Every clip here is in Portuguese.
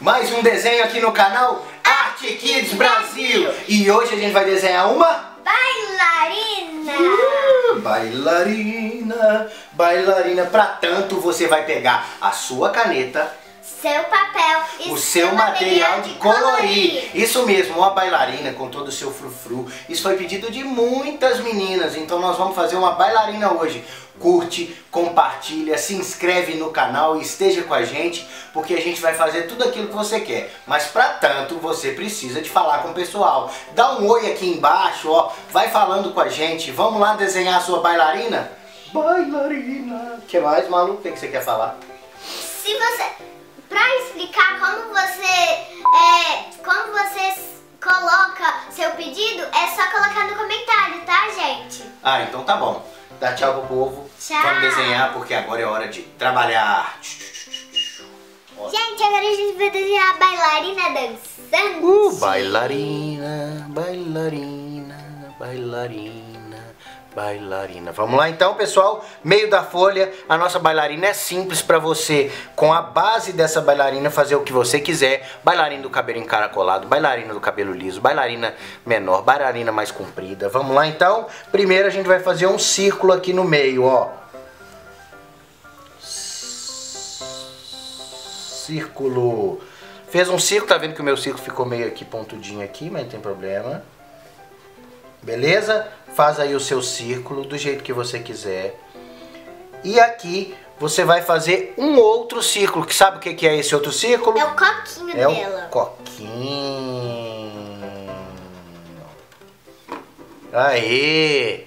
Mais um desenho aqui no canal ARTE KIDS Brasil. E hoje a gente vai desenhar uma... bailarina. Bailarina, bailarina. Pra tanto você vai pegar a sua caneta, seu papel e o seu material de colorir. Isso mesmo, uma bailarina com todo o seu frufru. Isso foi pedido de muitas meninas, então nós vamos fazer uma bailarina hoje. Curte, compartilha, se inscreve no canal e esteja com a gente, porque a gente vai fazer tudo aquilo que você quer. Mas para tanto, você precisa de falar com o pessoal. Dá um oi aqui embaixo, ó, vai falando com a gente. Vamos lá desenhar a sua bailarina? Bailarina. O que mais, Malu? O que você quer falar? Se você... Para explicar como você coloca seu pedido, é só colocar no comentário, tá, gente? Ah, então tá bom. Dá tchau pro povo. Tchau. Vamos desenhar, porque agora é hora de trabalhar. Gente, agora a gente vai desenhar a bailarina dançando. Bailarina, bailarina, bailarina, bailarina. Vamos lá então, pessoal. Meio da folha, a nossa bailarina é simples pra você, com a base dessa bailarina, fazer o que você quiser. Bailarina do cabelo encaracolado, bailarina do cabelo liso, bailarina menor, bailarina mais comprida. Vamos lá então? Primeiro a gente vai fazer um círculo aqui no meio, ó. Círculo. Fez um círculo, tá vendo que o meu círculo ficou meio aqui pontudinho aqui, mas não tem problema. Beleza? Faz aí o seu círculo do jeito que você quiser. E aqui você vai fazer um outro círculo. Que sabe o que é esse outro círculo? É o coquinho dela. É o coquinho. Aê!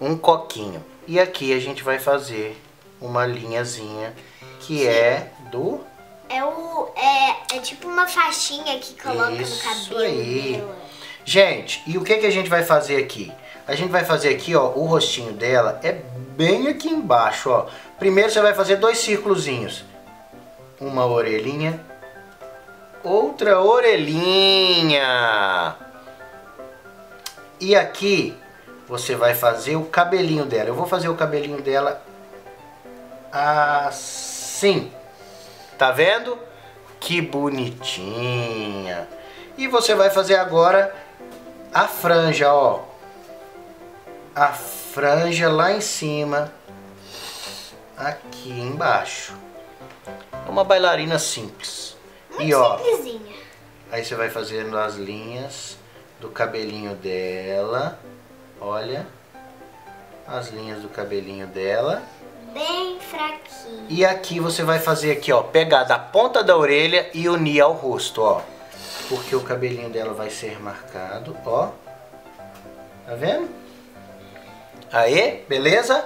Um coquinho. E aqui a gente vai fazer uma linhazinha que é do... É tipo uma faixinha que coloca no cabelo. Isso aí. Dela. Gente, e o que a gente vai fazer aqui? A gente vai fazer aqui, ó, o rostinho dela é bem aqui embaixo, ó. Primeiro você vai fazer dois círculozinhos. Uma orelhinha, outra orelhinha. E aqui você vai fazer o cabelinho dela. Eu vou fazer o cabelinho dela assim. Tá vendo? Que bonitinha. E você vai fazer agora a franja, ó. A franja lá em cima, aqui embaixo. Uma bailarina simples. Muito simplesinha. Aí você vai fazendo as linhas do cabelinho dela. Olha. As linhas do cabelinho dela. Bem fraquinho. E aqui você vai fazer aqui, ó. Pegar da ponta da orelha e unir ao rosto, ó. Porque o cabelinho dela vai ser marcado, ó. Tá vendo? Aê, beleza?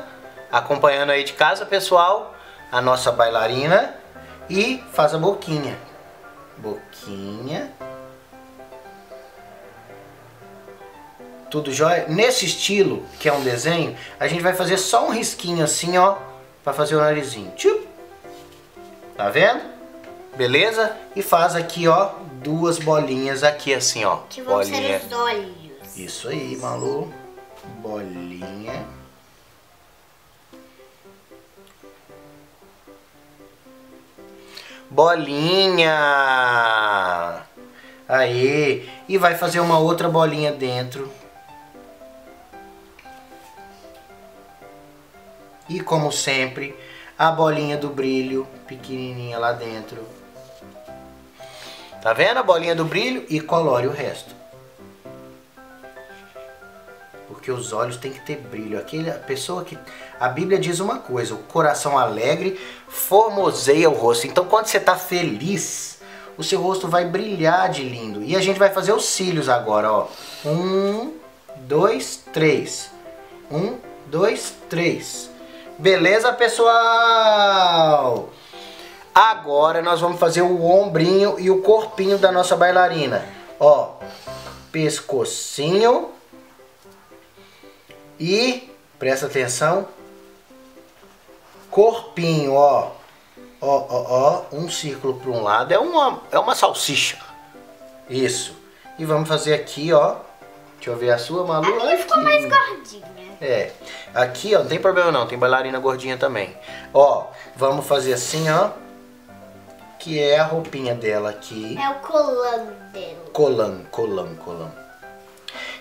Acompanhando aí de casa, pessoal, a nossa bailarina. E faz a boquinha. Boquinha. Tudo jóia? Nesse estilo, que é um desenho, a gente vai fazer só um risquinho assim, ó. Pra fazer o narizinho. Tchup. Tá vendo? Beleza? E faz aqui, ó, duas bolinhas aqui assim, ó. Que vão ser os olhos. Isso aí, Malu. Bolinha. Bolinha! Aí. E vai fazer uma outra bolinha dentro. E como sempre, a bolinha do brilho pequenininha lá dentro. Tá vendo a bolinha do brilho? E colore o resto. Porque os olhos tem que ter brilho. A pessoa que... A Bíblia diz uma coisa. O coração alegre formoseia o rosto. Então quando você tá feliz, o seu rosto vai brilhar de lindo. E a gente vai fazer os cílios agora, ó. 1, 2, 3. 1, 2, 3. Beleza, pessoal? Agora nós vamos fazer o ombrinho e o corpinho da nossa bailarina. Ó, pescocinho. E, presta atenção, corpinho, ó. Ó, ó, ó, um círculo para um lado. É uma salsicha. Isso. E vamos fazer aqui, ó. Deixa eu ver a sua, Malu. A minha ficou mais gordinha. É. Aqui, ó, não tem problema não. Tem bailarina gordinha também. Ó, vamos fazer assim, ó. que é a roupinha dela aqui. É o colã dela. Colã.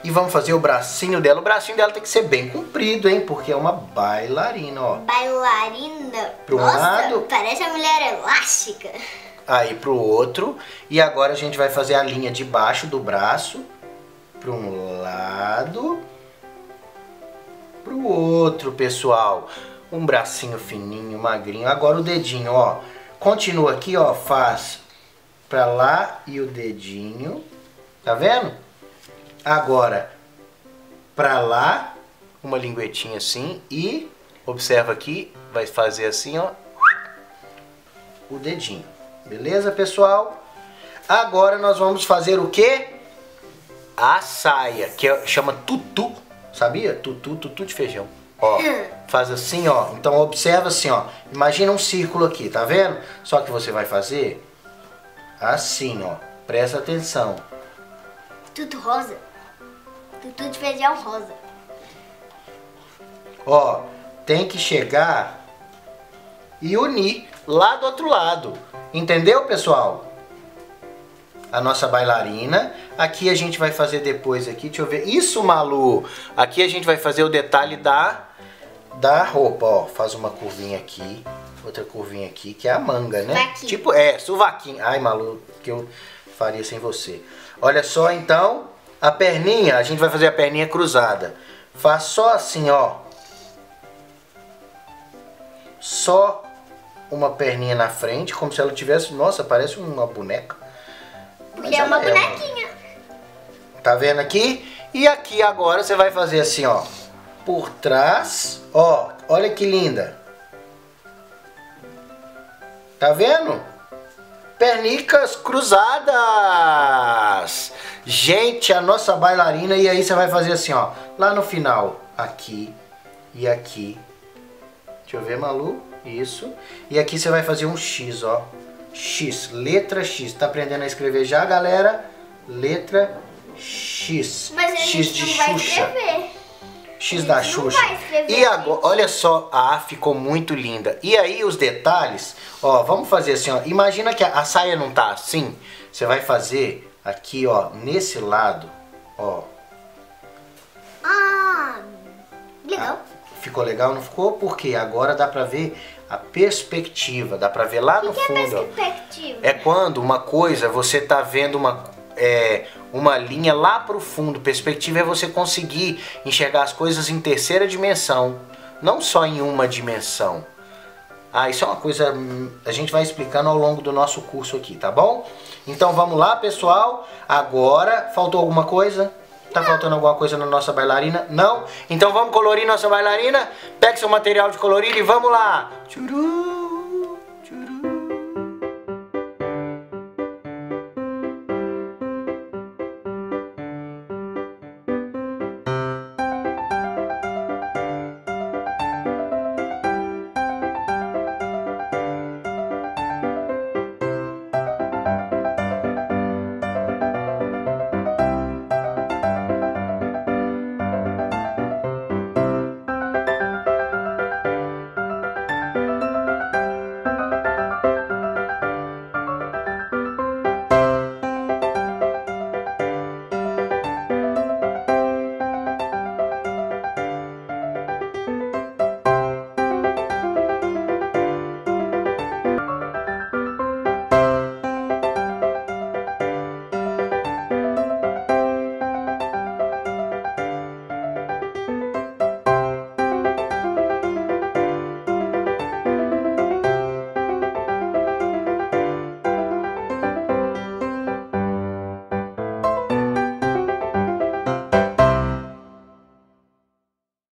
E vamos fazer o bracinho dela. O bracinho dela tem que ser bem comprido, hein? Porque é uma bailarina, ó. Bailarina. Pro lado. Parece a mulher elástica. Aí pro outro. E agora a gente vai fazer a linha de baixo do braço. Para um lado. Para o outro, pessoal. Um bracinho fininho, magrinho. Agora o dedinho, ó. Continua aqui, ó. Faz para lá e o dedinho. Tá vendo? Agora, para lá. Uma linguetinha assim. E, observa aqui, vai fazer assim, ó. O dedinho. Beleza, pessoal? Agora nós vamos fazer o quê? A saia, que chama tutu, sabia? Tutu de feijão. Ó, faz assim, ó. Então observa assim, ó. Imagina um círculo aqui, tá vendo? Só que você vai fazer assim, ó. Presta atenção. Tutu rosa. Tutu de feijão rosa. Ó, tem que chegar e unir lá do outro lado. Entendeu, pessoal? A nossa bailarina. Aqui a gente vai fazer depois aqui, deixa eu ver. Isso, Malu! Aqui a gente vai fazer o detalhe da roupa, ó. Faz uma curvinha aqui, outra curvinha aqui, que é a manga, né? Suvaquinho. Tipo, é, suvaquinho. Ai, Malu, que eu faria sem você. Olha só, então, a perninha, a gente vai fazer a perninha cruzada. Faz só assim, ó. Só uma perninha na frente, como se ela tivesse... Nossa, parece uma boneca. Porque é uma bonequinha. Tá vendo aqui? E aqui agora você vai fazer assim, ó. Por trás. Ó, olha que linda. Tá vendo? Pernicas cruzadas. Gente, a nossa bailarina. E aí você vai fazer assim, ó. Lá no final. Aqui e aqui. Deixa eu ver, Malu. Isso. E aqui você vai fazer um X, ó. X, letra X. Tá aprendendo a escrever já, galera? Letra X. Mas a gente X de não vai Xuxa. Escrever. X da Xuxa. E agora, olha só, ficou muito linda. E aí os detalhes, ó, vamos fazer assim, ó. Imagina que a saia não tá assim. Você vai fazer aqui, ó, nesse lado, ó. Ah, legal. Ficou legal, não ficou? Porque agora dá pra ver a perspectiva, dá pra ver lá no fundo. O que é perspectiva? É quando uma coisa, você tá vendo uma linha lá pro fundo. Perspectiva é você conseguir enxergar as coisas em terceira dimensão, não só em uma dimensão. Ah, isso é uma coisa, a gente vai explicando ao longo do nosso curso aqui, tá bom? Então vamos lá, pessoal. Agora, faltou alguma coisa? Tá faltando alguma coisa na nossa bailarina? Não? Então vamos colorir nossa bailarina? Pega seu material de colorir e vamos lá! Tchuru!